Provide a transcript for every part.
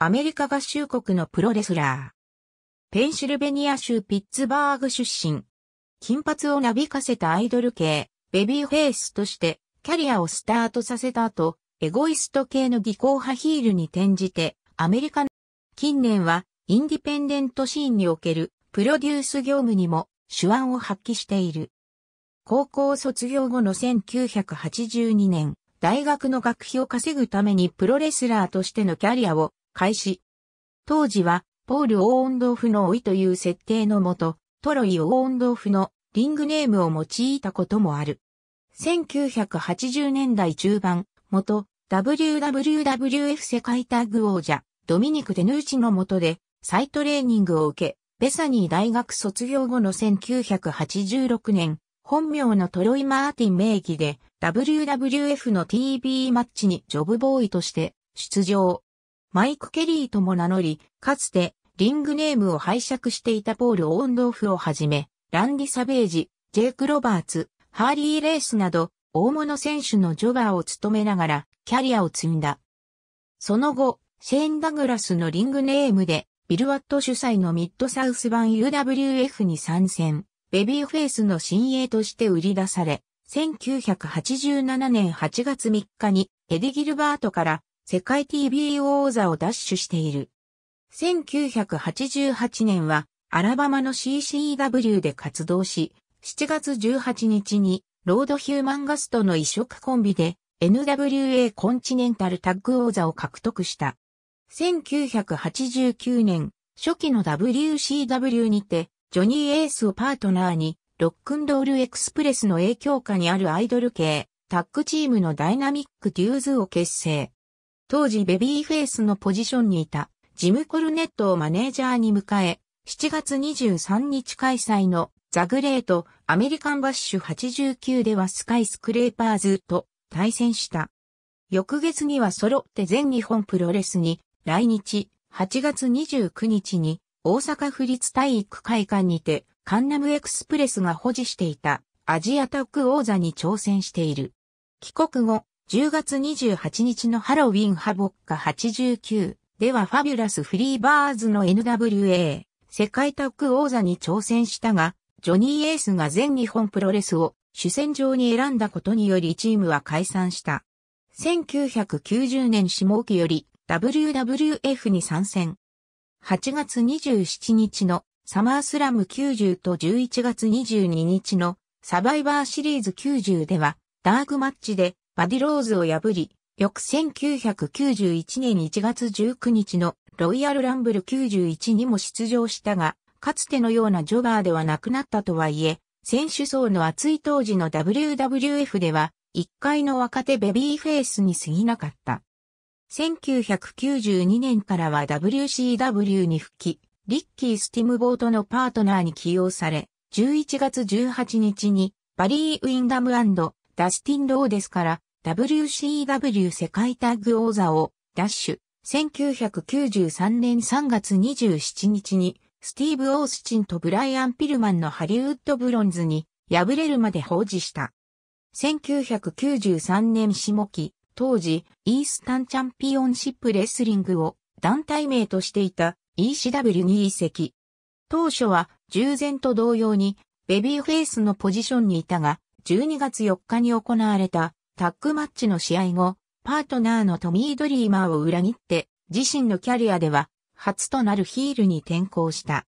アメリカ合衆国のプロレスラー。ペンシルベニア州ピッツバーグ出身。金髪をなびかせたアイドル系、ベビーフェイスとして、キャリアをスタートさせた後、エゴイスト系の技巧派ヒールに転じて、アメリカの近年は、インディペンデントシーンにおける、プロデュース業務にも、手腕を発揮している。高校卒業後の1982年、大学の学費を稼ぐためにプロレスラーとしてのキャリアを開始。当時は、ポール・オーウンドーフの甥という設定のもと、トロイ・オーウンドーフのリングネームを用いたこともある。1980年代中盤、元 WWF 世界タッグ王者、ドミニク・テヌーチの下で、再トレーニングを受け、ベサニー大学卒業後の1986年、本名のトロイ・マーティン名義で、WWF の TV マッチにジョブボーイとして出場。マイク・ケリーとも名乗り、かつてリングネームを拝借していたポール・オーウンドーフをはじめ、ランディ・サベージ、ジェイク・ロバーツ、ハーリー・レースなど、大物選手のジョバーを務めながら、キャリアを積んだ。その後、シェーン・ダグラスのリングネームで、ビル・ワット主催のミッドサウス版 UWF に参戦、ベビーフェイスの新鋭として売り出され、1987年8月3日にエディ・ギルバートから世界 TBO 座を奪取している。1988年はアラバマの CCW で活動し、7月18日にロード・ヒューマンガスとの異色コンビで NWA コンチネンタルタッグ王座を獲得した。1989年、初期の WCW にて、ジョニー・エースをパートナーに、ロックンロールエクスプレスの影響下にあるアイドル系、タッグチームのダイナミック・デューズを結成。当時ベビーフェイスのポジションにいた、ジム・コルネットをマネージャーに迎え、7月23日開催のザ・グレート・アメリカン・バッシュ89ではスカイ・スクレーパーズと対戦した。翌月には揃って全日本プロレスに、来日、8月29日に、大阪府立体育会館にて、カンナムエクスプレスが保持していた、アジアタッグ王座に挑戦している。帰国後、10月28日のハロウィンハボッカ89ではファビュラスフリーバーズの NWA、世界タッグ王座に挑戦したが、ジョニー・エースが全日本プロレスを主戦場に選んだことによりチームは解散した。1990年下期より、WWF に参戦。8月27日のサマースラム90と11月22日のサバイバーシリーズ90ではダークマッチでバディローズを破り、翌1991年1月19日のロイヤルランブル91にも出場したが、かつてのようなジョバーではなくなったとはいえ、選手層の厚い当時の WWF では1階の若手ベビーフェイスに過ぎなかった。1992年からは WCW に復帰、リッキー・スティムボートのパートナーに起用され、11月18日にバリー・ウィンダム&ダスティン・ローデスから WCW 世界タッグ王座を奪取。1993年3月27日にスティーブ・オースチンとブライアン・ピルマンのハリウッドブロンズに敗れるまで保持した。1993年下期。当時、イースタンチャンピオンシップレスリングを団体名としていた ECW に移籍。当初は従前と同様にベビーフェイスのポジションにいたが、12月4日に行われたタッグマッチの試合後、パートナーのトミー・ドリーマーを裏切って、自身のキャリアでは初となるヒールに転向した。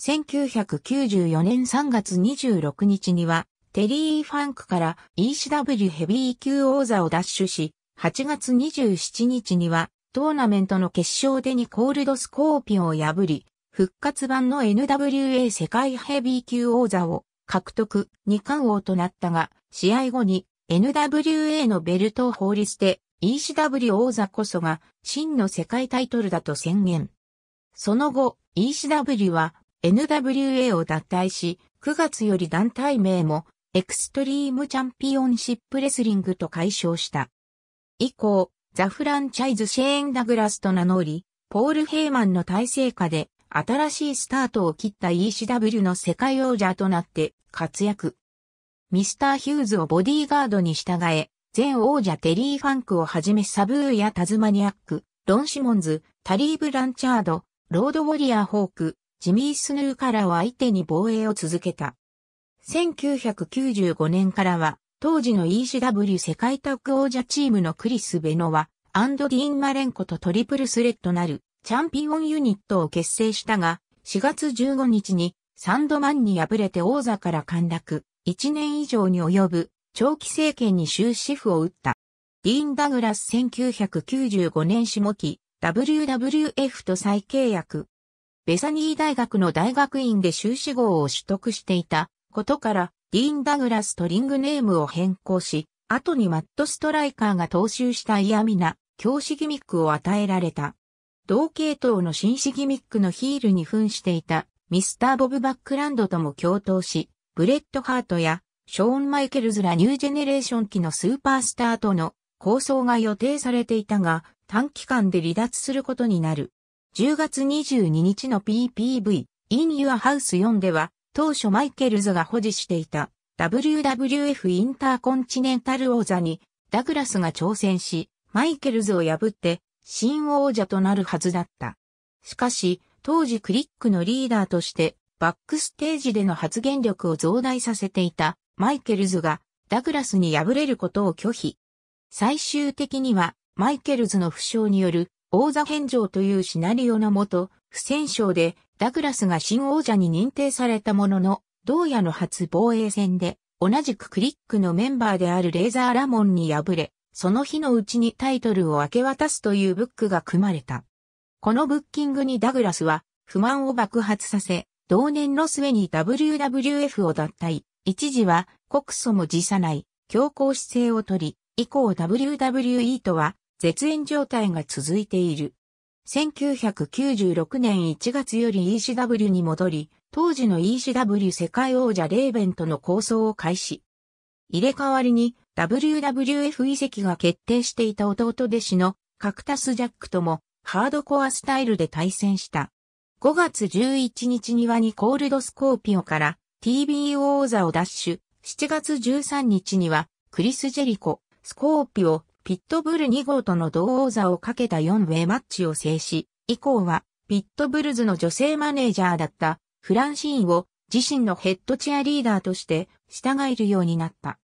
1994年3月26日には、テリー・ファンクから ECW ヘビー級王座を奪取し、8月27日にはトーナメントの決勝でニコールド・スコーピオンを破り、復活版の NWA 世界ヘビー級王座を獲得、二冠王となったが、試合後に NWA のベルトを放り捨て、ECW 王座こそが真の世界タイトルだと宣言。その後、ECW は NWA を脱退し、9月より団体名もエクストリームチャンピオンシップレスリングと改称した。以降、ザ・フランチャイズ・シェーン・ダグラスと名乗り、ポール・ヘイマンの体制下で新しいスタートを切った ECW の世界王者となって活躍。ミスター・ヒューズをボディーガードに従え、前王者テリー・ファンクをはじめサブーやタズマニアック、ロン・シモンズ、タリー・ブランチャード、ロード・ウォリアー・ホーク、ジミー・スヌーからは相手に防衛を続けた。1995年からは、当時の ECW 世界タッグ王者チームのクリス・ベノワ、アンド・ディーン・マレンコとトリプルスレッドなるチャンピオンユニットを結成したが、4月15日にサンドマンに敗れて王座から陥落、1年以上に及ぶ長期政権に終止符を打った。ディーン・ダグラス1995年下期、WWF と再契約。ベサニー大学の大学院で修士号を取得していたことから、ディーン・ダグラスとリングネームを変更し、後にマット・ストライカーが踏襲した嫌味な教師ギミックを与えられた。同系統の紳士ギミックのヒールに扮していたミスター・ボブ・バックランドとも共闘し、ブレッド・ハートやショーン・マイケルズらニュージェネレーション期のスーパースターとの抗争が予定されていたが、短期間で離脱することになる。10月22日の PPV In Your House 4では、当初マイケルズが保持していた WWF インターコンチネンタル王座にダグラスが挑戦し、マイケルズを破って新王者となるはずだった。しかし、当時クリックのリーダーとしてバックステージでの発言力を増大させていたマイケルズがダグラスに敗れることを拒否。最終的にはマイケルズの負傷による王座返上というシナリオのもと、不戦勝でダグラスが新王者に認定されたものの、同夜の初防衛戦で、同じくクリックのメンバーであるレーザー・ラモンに敗れ、その日のうちにタイトルを明け渡すというブックが組まれた。このブッキングにダグラスは不満を爆発させ、同年の末に WWF を脱退、一時は告訴も辞さない、強硬姿勢をとり、以降 WWE とは絶縁状態が続いている。1996年1月より ECW に戻り、当時の ECW 世界王者レーベンとの抗争を開始。入れ替わりに WWF 移籍が決定していた弟弟子のカクタス・ジャックともハードコアスタイルで対戦した。5月11日にはニコールド・スコーピオから TBO 王座を奪取。7月13日にはクリス・ジェリコ、スコーピオ、ピットブル2号との同王座をかけた4ウェイマッチを制し、以降はピットブルズの女性マネージャーだったフランシーンを自身のヘッドチアリーダーとして従えるようになった。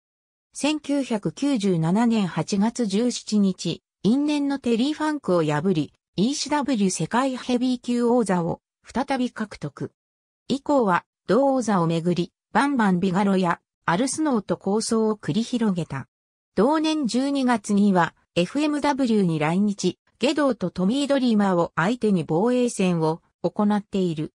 1997年8月17日、因縁のテリー・ファンクを破り、ECW 世界ヘビー級王座を再び獲得。以降は同王座をめぐり、バンバン・ビガロやアルスノーと抗争を繰り広げた。同年12月には FMW に来日、ゲドーとトミー・ドリーマーを相手に防衛戦を行っている。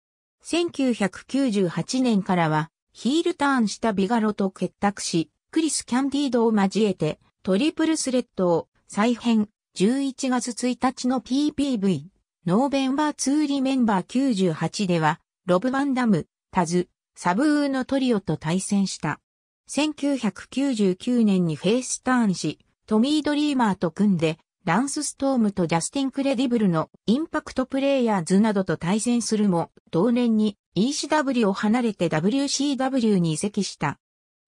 1998年からはヒールターンしたビガロと結託し、クリス・キャンディードを交えてトリプルスレッドを再編。11月1日の PPV、ノーベンバー2リメンバー98ではロブ・バンダム、タズ、サブーのトリオと対戦した。1999年にフェイスターンし、トミー・ドリーマーと組んで、ランス・ストームとジャスティン・クレディブルのインパクトプレイヤーズなどと対戦するも、同年に ECW を離れて WCW に移籍した。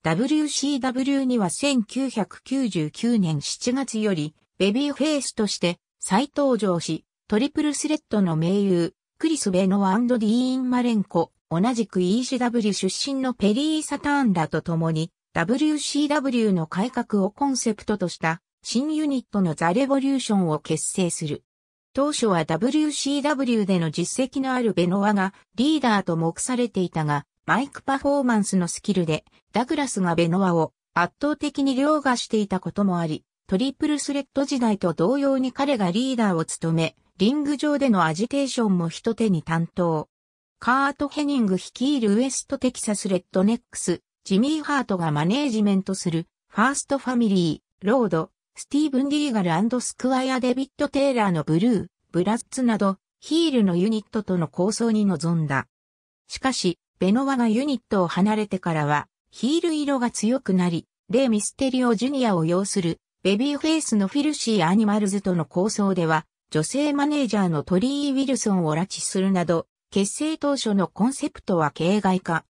WCW には1999年7月より、ベビーフェイスとして再登場し、トリプルスレッドの盟友、クリス・ベノワ&ディーン・マレンコ、同じく ECW 出身のペリー・サターンらと共に WCW の改革をコンセプトとした新ユニットのザ・レボリューションを結成する。当初は WCW での実績のあるベノワがリーダーと目されていたが、マイクパフォーマンスのスキルでダグラスがベノワを圧倒的に凌駕していたこともあり、トリプルスレッド時代と同様に彼がリーダーを務め、リング上でのアジテーションも一手に担当。カート・ヘニング率いるウエスト・テキサス・レッドネックス、ジミー・ハートがマネージメントする、ファースト・ファミリー、ロード、スティーブン・ディーガル&スクワイア・デビッド・テイラーのブルー、ブラッツなど、ヒールのユニットとの抗争に臨んだ。しかし、ベノワがユニットを離れてからは、ヒール色が強くなり、レイ・ミステリオ・ジュニアを擁する、ベビーフェイスのフィルシー・アニマルズとの抗争では、女性マネージャーのトリー・ウィルソンを拉致するなど、結成当初のコンセプトは形骸化。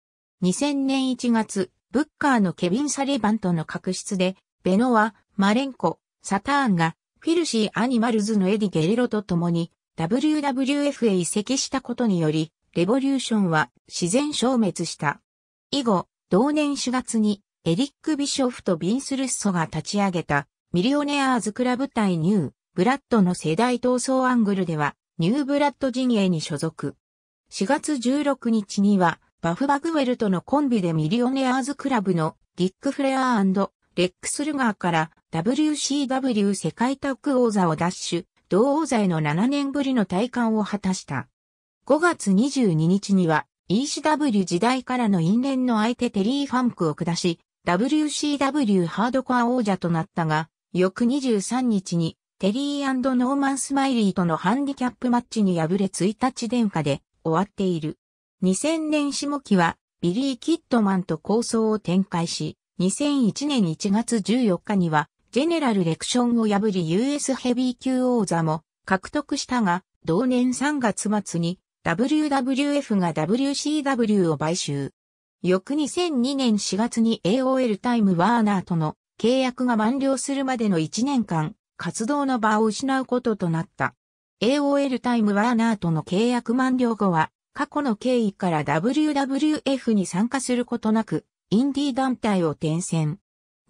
2000年1月、ブッカーのケビン・サリバンとの確執で、ベノワ、マレンコ、サターンが、フィルシー・アニマルズのエディ・ゲレロと共に、WWF へ移籍したことにより、レボリューションは自然消滅した。以後、同年4月にエリック・ビショフとビンス・ルッソが立ち上げたミリオネアーズ・クラブ対ニュー・ブラッドの世代闘争アングルではニュー・ブラッド陣営に所属。4月16日にはバフ・バグウェルとのコンビでミリオネアーズ・クラブのディック・フレアー&レックス・ルガーから WCW 世界タッグ王座を奪取、同王座への7年ぶりの戴冠を果たした。5月22日には ECW 時代からの因縁の相手テリー・ファンクを下し、WCW ハードコア王者となったが、翌23日にテリー&ノーマン・スマイリーとのハンディキャップマッチに敗れ1日殿下で終わっている。2000年下期はビリー・キッドマンと抗争を展開し、2001年1月14日にはジェネラルレクションを破り US ヘビー級王座も獲得したが、同年3月末に WWF が WCW を買収。翌2002年4月に AOL タイムワーナーとの契約が満了するまでの1年間、活動の場を失うこととなった。AOL タイムワーナーとの契約満了後は、過去の経緯から WWF に参加することなく、インディー団体を転戦。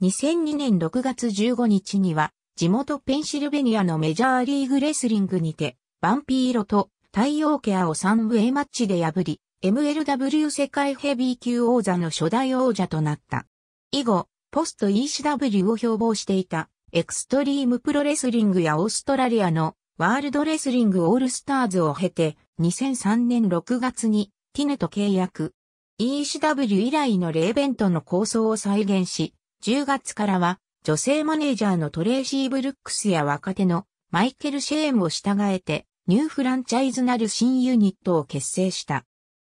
2002年6月15日には、地元ペンシルベニアのメジャーリーグレスリングにて、バンピーロと太陽ケアを3ウェイマッチで破り、MLW 世界ヘビー級王座の初代王者となった。以後、ポスト ECW を標榜していたエクストリームプロレスリングやオーストラリアのワールドレスリングオールスターズを経て2003年6月にティネと契約。ECW 以来のレイベントの構想を再現し、10月からは女性マネージャーのトレーシー・ブルックスや若手のマイケル・シェーンを従えてニューフランチャイズなる新ユニットを結成した。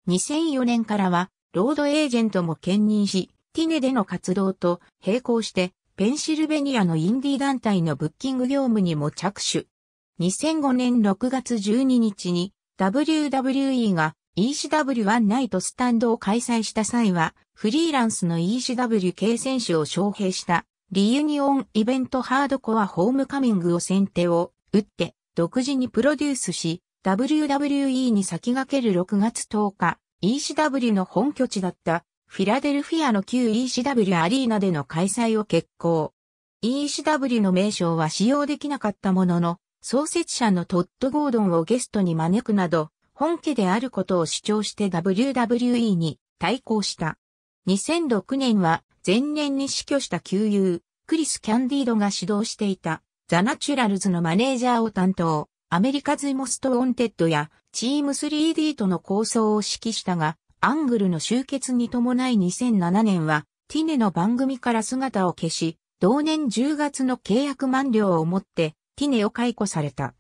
2004年からは、ロードエージェントも兼任し、ティネでの活動と並行して、ペンシルベニアのインディー団体のブッキング業務にも着手。2005年6月12日に、WWE が ECW ワンナイトスタンドを開催した際は、フリーランスの ECW 系選手を招聘した、リユニオンイベントハードコアホームカミングを先手を打って、独自にプロデュースし、WWE に先駆ける6月10日、ECW の本拠地だったフィラデルフィアの旧 ECW アリーナでの開催を決行。ECW の名称は使用できなかったものの、創設者のトッド・ゴードンをゲストに招くなど、本家であることを主張して WWE に対抗した。2006年は前年に死去した旧友、クリス・キャンディードが指導していたザ・ナチュラルズのマネージャーを担当。アメリカズ・モスト・ウォンテッドやチーム 3D との構想を指揮したが、アングルの終結に伴い2007年はティネの番組から姿を消し、同年10月の契約満了をもってティネを解雇された。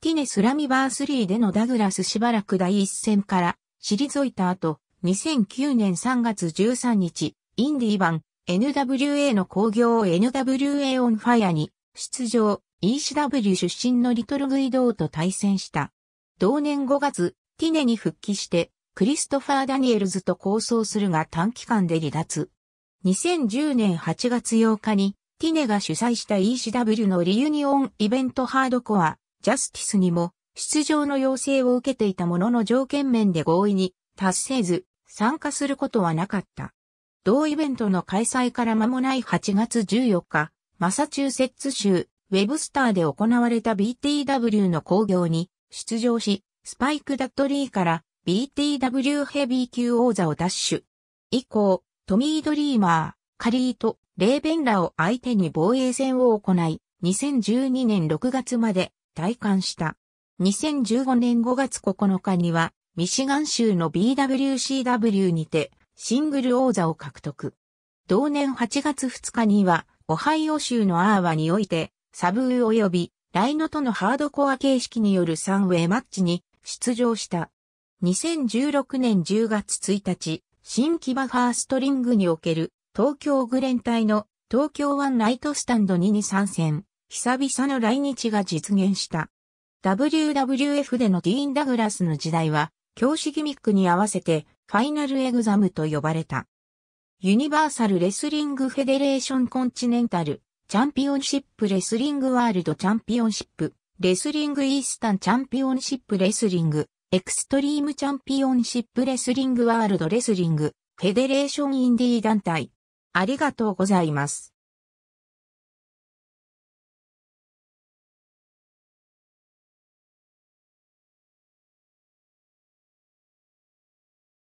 ティネスラミバー3でのダグラスしばらく第一線から退いた後、2009年3月13日、インディー版 NWA の興行 NWA オンファイアに出場。ECW 出身のリトル・グイドーと対戦した。同年5月、ティネに復帰して、クリストファー・ダニエルズと抗争するが短期間で離脱。2010年8月8日に、ティネが主催した ECW のリユニオンイベントハードコア、ジャスティスにも、出場の要請を受けていたものの条件面で合意に達せず、参加することはなかった。同イベントの開催から間もない8月14日、マサチューセッツ州、ウェブスターで行われた BTW の興行に出場し、スパイク・ダッドリーから BTW ヘビー級王座を奪取。以降、トミー・ドリーマー、カリート、レーベンらを相手に防衛戦を行い、2012年6月まで戴冠した。2015年5月9日には、ミシガン州の BWCW にてシングル王座を獲得。同年8月2日には、オハイオ州のアーワにおいて、サブー及びライノとのハードコア形式による3ウェイマッチに出場した。2016年10月1日、新木場ファーストリングにおける東京愚連隊の東京ワンナイトスタンド2に参戦、久々の来日が実現した。WWF でのディーン・ダグラスの時代は、教師ギミックに合わせてファイナルエグザムと呼ばれた。ユニバーサル・レスリング・フェデレーション・コンチネンタル。チャンピオンシップレスリングワールドチャンピオンシップレスリングイースタンチャンピオンシップレスリング、エクストリームチャンピオンシップレスリングワールドレスリング、フェデレーションインディー団体。ありがとうございます。